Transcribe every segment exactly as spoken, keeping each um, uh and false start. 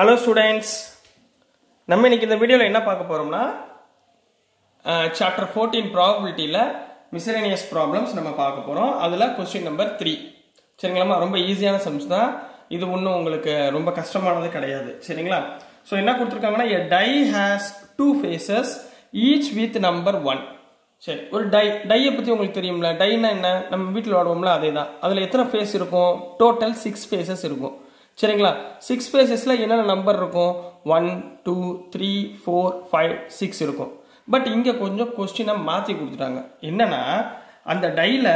Hello students, நம்ம இன்னைக்கு இந்த வீடியோவில் என்ன பார்க்க போகிறோம்னா சாப்டர் ஃபோர்டீன் ப்ராபபிலிட்டியில் மிஸ்செலேனியஸ் ப்ராப்ளம்ஸ் நம்ம பார்க்க போகிறோம். அதில் கொஸ்டின் நம்பர் த்ரீ. சரிங்களாம்மா, ரொம்ப ஈஸியான சம்ஸ் தான் இது, ஒன்றும் உங்களுக்கு ரொம்ப கஷ்டமானது கிடையாது. சரிங்களா? ஸோ என்ன கொடுத்துருக்காங்கன்னா, a die has two faces each with number one. சரி, ஒரு டை டையை பற்றி உங்களுக்கு தெரியும்ல. டைனா என்ன, நம்ம வீட்டில் விளாடுவோம்ல, அதே தான். அதில் எத்தனை ஃபேஸ் இருக்கும்? டோட்டல் சிக்ஸ் ஃபேஸஸ் இருக்கும். சரிங்களா? சிக்ஸ் ஃபேஸஸில் என்னென்ன நம்பர் இருக்கும்? One two three four five six இருக்கும். பட் இங்கே கொஞ்சம் கொஸ்டினை மாற்றி கொடுத்துட்டாங்க. என்னென்னா, அந்த டையில்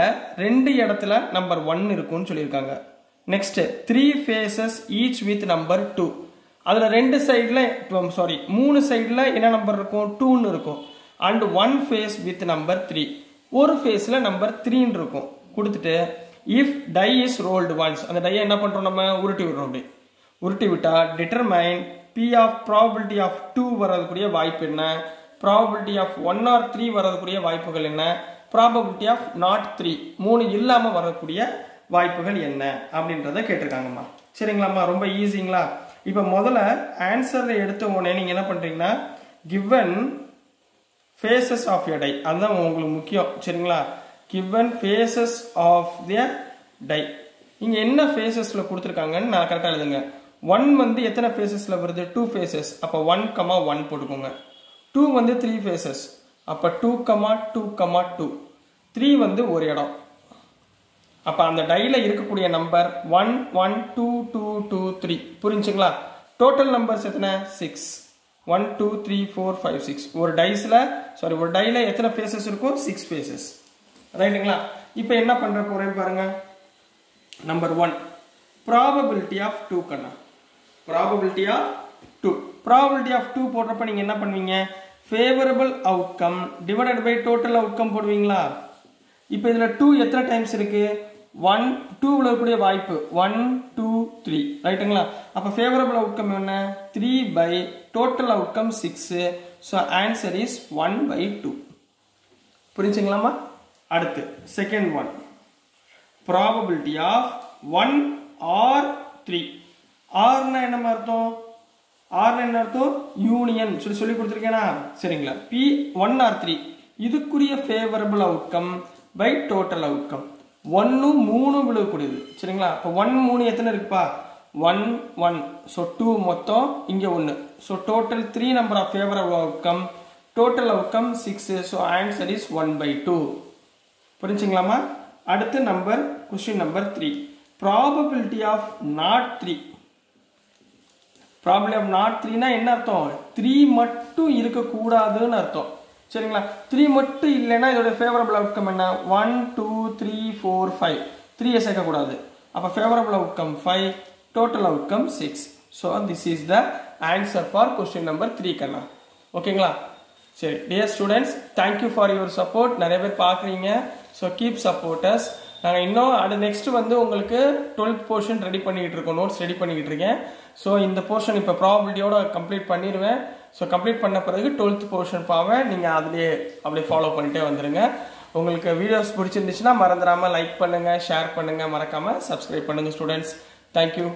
ரெண்டு இடத்துல நம்பர் ஒன் இருக்கும்னு சொல்லியிருக்காங்க. Next three faces each with number two. அதில் ரெண்டு சைடில் சாரி மூணு சைடில் என்ன நம்பர் இருக்கும்? டூன்னு இருக்கும். And one face with number three. ஒரு ஃபேஸில் நம்பர் த்ரீன்னு இருக்கும். கொடுத்துட்டு if die is rolled once, அந்த die என்ன பண்றோம்? நம்ம உருட்டி விடுறோம். அப்படி உருட்டி விட்டா determine p of probability of two வரதுக்குரிய வாய்ப்பு என்ன, probability of one or three வரதுக்குரிய வாய்ப்புகள் என்ன, probability of not three மூணு இல்லாம வரக்கூடிய வாய்ப்புகள் என்ன அப்படின்றத கேட்டிருக்காங்கம்மா. சரிங்களாம்மா, ரொம்ப ஈஸிங்களா? இப்போ முதல்ல ஆன்சரை எடுத்த உடனே நீங்க என்ன பண்றீங்கன்னா, given faces of your die, அதுதான் உங்களுக்கு முக்கியம். சரிங்களா? given faces of their die, இங்க என்ன ஃபேஸஸ்ல கொடுத்துருக்காங்கன்னு நான் கரெக்டா எழுதுங்க. ஒன் வந்து எத்தனை ஃபேஸஸ்ல வருது? Two faces. அப்போ ஒன் கமா ஒன் போட்டுக்கோங்க. டூ வந்து த்ரீ ஃபேஸஸ். அப்போ two comma two comma two. Three வந்து ஒரு இடம். அப்போ அந்த டைல இருக்கக்கூடிய number one one two two two three. புரிஞ்சுங்களா? டோட்டல் நம்பர்ஸ் எத்தனை? Six. One two three four five six. ஒரு டைஸ்ல சாரி ஒரு டைல எத்தனை ஃபேஸஸ் இருக்கும்? Six faces. ரைட்டுங்களா? இப்போ என்ன பண்ணுற போகிறேன்னு பாருங்க. Number one probability of two கண்ணா, probability of two. Probability of two போடுறப்ப நீங்கள் என்ன பண்ணுவீங்க? Favourable outcome divided by total outcome போடுவீங்களா? இப்போ இதில் டூ எத்தனை டைம்ஸ் இருக்குது? ஒன். டூவில் இருக்கக்கூடிய வாய்ப்பு ஒன் டூ த்ரீ. ரைட்டுங்களா? அப்போ ஃபேவரபிள் அவுட்கம் என்ன? Three by total outcome six. So answer is one by two. புரிஞ்சுங்களாம்மா? அடுத்து second one probability of one or three. R னா என்ன அர்த்தம்? R னா என்ன அர்த்தம்? யூனியன் சொல்லி சொல்லி கொடுத்திருக்கேனா? சரிங்களா? P ஒன் or த்ரீ இதுக்குரிய favorable outcome by total outcome. ஒன்று மூணு விழுகக்கூடியது. சரிங்களா? அப்போ ஒன்று மூணு எத்தனை இருக்குப்பா? One one. ஸோ டூ மொத்தம் இங்கே ஒன்று. So total three number of favorable outcome, total outcome six. So answer is one by two. புரிஞ்சுங்களாமா? அடுத்து number question number three probability of not three. Probability of not த்ரீனா என்ன அர்த்தம்? Three மட்டும் இருக்கக்கூடாதுன்னு அர்த்தம். சரிங்களா? த்ரீ மட்டும் இல்லைன்னா இதோட ஃபேவரபிள் அவுட்கம் என்ன? One two three four five. த்ரீயை சேர்க்கக்கூடாது. அப்போ favourable outcome five, total outcome six. So this is the answer for question number three கண்ணா. ஓகேங்களா? சரி, dear students, thank you for your support. நிறைய பேர் பார்க்குறீங்க. So keep supporters. நாங்கள் இன்னும் அடு நெக்ஸ்ட் வந்து உங்களுக்கு டுவெல்த் போர்ஷன் ரெடி பண்ணிக்கிட்டு இருக்கோம், நோட்ஸ் ரெடி பண்ணிக்கிட்டு இருக்கேன். ஸோ இந்த போர்ஷன் இப்போ ப்ராபபிலிட்டியோட கம்ப்ளீட் பண்ணிடுவேன். ஸோ கம்ப்ளீட் பண்ண பிறகு டுவெல்த் போர்ஷன் பாவை நீங்கள் அதிலே அப்படியே ஃபாலோ பண்ணிகிட்டே வந்துடுங்க. உங்களுக்கு வீடியோஸ் பிடிச்சிருந்துச்சுன்னா மறந்துடாமல் லைக் பண்ணுங்கள், ஷேர் பண்ணுங்கள், மறக்காமல் சப்ஸ்கிரைப் பண்ணுங்கள். Students, thank you.